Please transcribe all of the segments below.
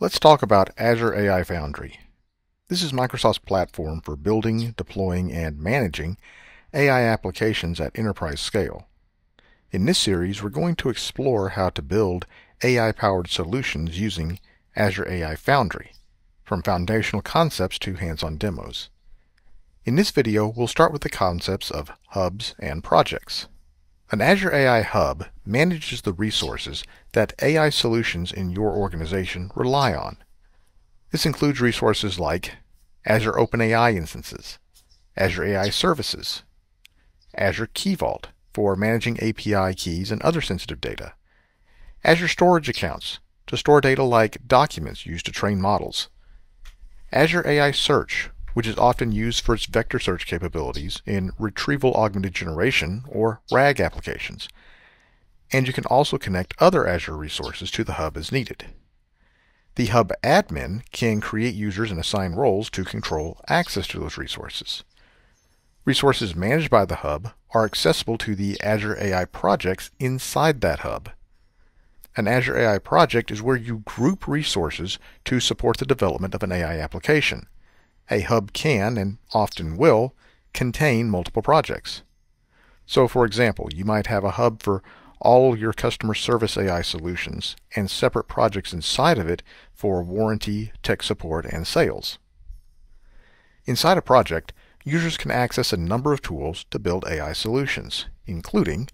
Let's talk about Azure AI Foundry. This is Microsoft's platform for building, deploying, and managing AI applications at enterprise scale. In this series, we're going to explore how to build AI-powered solutions using Azure AI Foundry, from foundational concepts to hands-on demos. In this video, we'll start with the concepts of hubs and projects. An Azure AI Hub manages the resources that AI solutions in your organization rely on. This includes resources like Azure OpenAI instances, Azure AI Services, Azure Key Vault for managing API keys and other sensitive data, Azure Storage Accounts to store data like documents used to train models, Azure AI Search, which is often used for its vector search capabilities in retrieval-augmented generation, or RAG applications. And you can also connect other Azure resources to the hub as needed. The hub admin can create users and assign roles to control access to those resources. Resources managed by the hub are accessible to the Azure AI projects inside that hub. An Azure AI project is where you group resources to support the development of an AI application. A hub can, and often will, contain multiple projects. So, for example, you might have a hub for all your customer service AI solutions and separate projects inside of it for warranty, tech support, and sales. Inside a project, users can access a number of tools to build AI solutions, including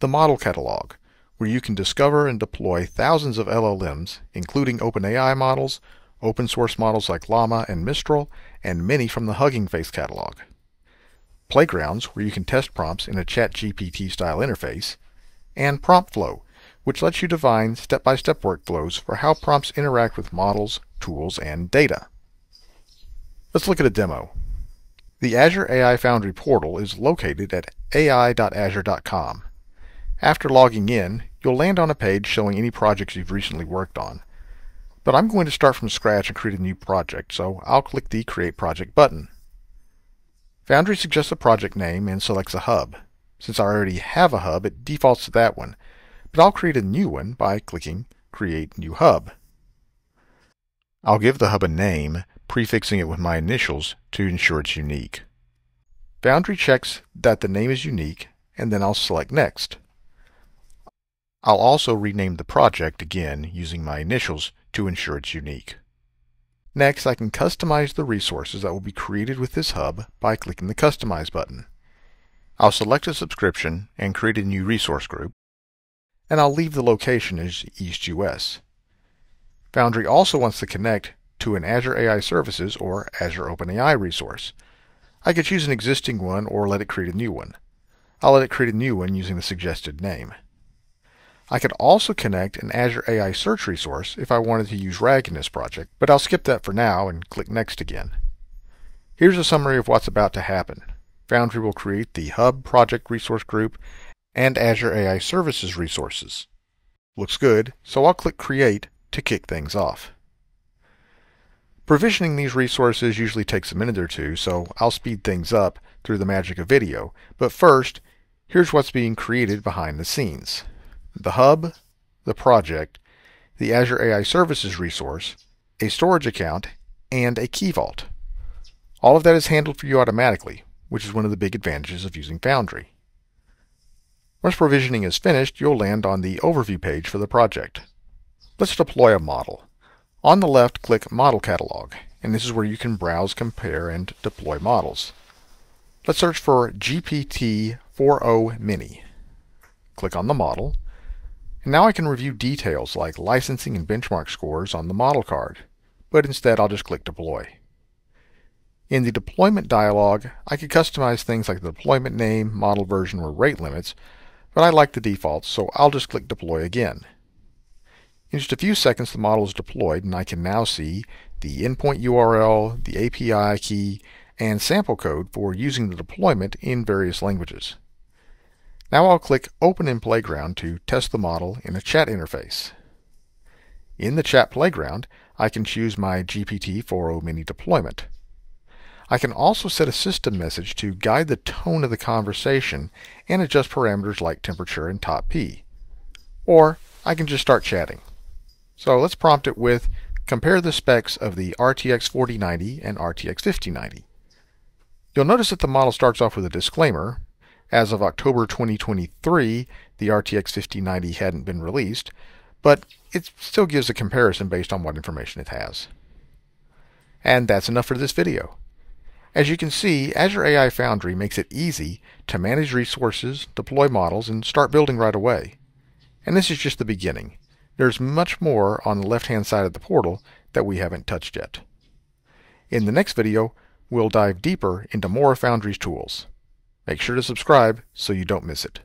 the Model Catalog, where you can discover and deploy thousands of LLMs, including OpenAI models, open source models like Llama and Mistral, and many from the Hugging Face catalog. Playgrounds, where you can test prompts in a ChatGPT style interface, and Prompt Flow, which lets you define step-by-step workflows for how prompts interact with models, tools, and data. Let's look at a demo. The Azure AI Foundry portal is located at ai.azure.com. After logging in, you'll land on a page showing any projects you've recently worked on. But I'm going to start from scratch and create a new project, so I'll click the Create Project button. Foundry suggests a project name and selects a hub. Since I already have a hub, it defaults to that one, but I'll create a new one by clicking Create New Hub. I'll give the hub a name, prefixing it with my initials to ensure it's unique. Foundry checks that the name is unique, and then I'll select Next. I'll also rename the project again using my initials to ensure it's unique. Next, I can customize the resources that will be created with this hub by clicking the Customize button. I'll select a subscription and create a new resource group, and I'll leave the location as East US. Foundry also wants to connect to an Azure AI Services or Azure OpenAI resource. I could choose an existing one or let it create a new one. I'll let it create a new one using the suggested name. I could also connect an Azure AI Search resource if I wanted to use RAG in this project, but I'll skip that for now and click Next again. Here's a summary of what's about to happen. Foundry will create the Hub Project Resource Group and Azure AI Services resources. Looks good, so I'll click Create to kick things off. Provisioning these resources usually takes a minute or two, so I'll speed things up through the magic of video. But first, here's what's being created behind the scenes. The hub, the project, the Azure AI Services resource, a storage account, and a key vault. All of that is handled for you automatically, which is one of the big advantages of using Foundry. Once provisioning is finished, you'll land on the overview page for the project. Let's deploy a model. On the left, click Model Catalog, and this is where you can browse, compare, and deploy models. Let's search for GPT-4o mini. Click on the model. And now I can review details like licensing and benchmark scores on the model card, but instead I'll just click Deploy. In the deployment dialog, I could customize things like the deployment name, model version, or rate limits, but I like the defaults, so I'll just click Deploy again. In just a few seconds, the model is deployed, and I can now see the endpoint URL, the API key, and sample code for using the deployment in various languages. Now I'll click Open in Playground to test the model in a chat interface. In the chat playground, I can choose my GPT-4o mini deployment. I can also set a system message to guide the tone of the conversation and adjust parameters like temperature and top P. Or I can just start chatting. So let's prompt it with Compare the specs of the RTX 4090 and RTX 5090. You'll notice that the model starts off with a disclaimer. As of October 2023, the RTX 5090 hadn't been released, but it still gives a comparison based on what information it has. And that's enough for this video. As you can see, Azure AI Foundry makes it easy to manage resources, deploy models, and start building right away. And this is just the beginning. There's much more on the left-hand side of the portal that we haven't touched yet. In the next video, we'll dive deeper into more of Foundry's tools. Make sure to subscribe so you don't miss it.